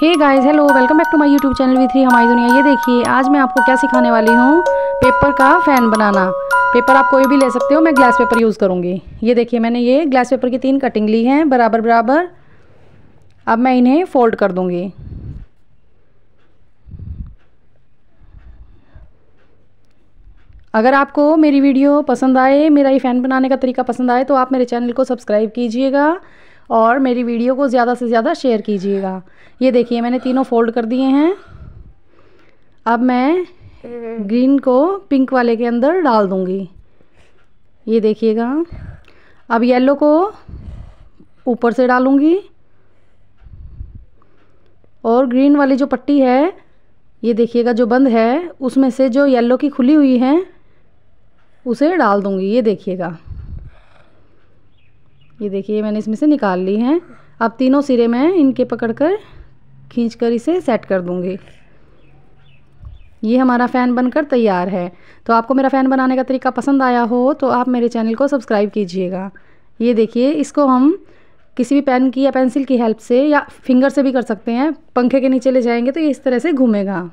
Hey guys hello welcome back to my YouTube channel V three हमारी दुनिया। ये देखिए आज मैं आपको क्या सिखाने वाली हूँ, पेपर का फ़ैन बनाना। पेपर आप कोई भी ले सकते हो, मैं ग्लास पेपर यूज़ करूँगी। ये देखिए मैंने ये ग्लास पेपर की 3 कटिंग ली हैं बराबर बराबर। अब मैं इन्हें फोल्ड कर दूँगी। अगर आपको मेरी वीडियो पसंद आए, मेरा ये फ़ैन बनाने का तरीका पसंद आए तो आप मेरे चैनल को सब्सक्राइब कीजिएगा और मेरी वीडियो को ज़्यादा से ज़्यादा शेयर कीजिएगा। ये देखिए मैंने तीनों फोल्ड कर दिए हैं। अब मैं ग्रीन को पिंक वाले के अंदर डाल दूँगी, ये देखिएगा। अब येलो को ऊपर से डालूँगी और ग्रीन वाली जो पट्टी है, ये देखिएगा, जो बंद है उसमें से जो येलो की खुली हुई है उसे डाल दूँगी, ये देखिएगा। ये देखिए मैंने इसमें से निकाल ली हैं। अब तीनों सिरे मैं इनके पकड़कर खींचकर इसे सेट कर दूंगी। ये हमारा फ़ैन बनकर तैयार है। तो आपको मेरा फ़ैन बनाने का तरीका पसंद आया हो तो आप मेरे चैनल को सब्सक्राइब कीजिएगा। ये देखिए इसको हम किसी भी पेन की या पेंसिल की हेल्प से या फिंगर से भी कर सकते हैं। पंखे के नीचे ले जाएंगे तो ये इस तरह से घूमेगा।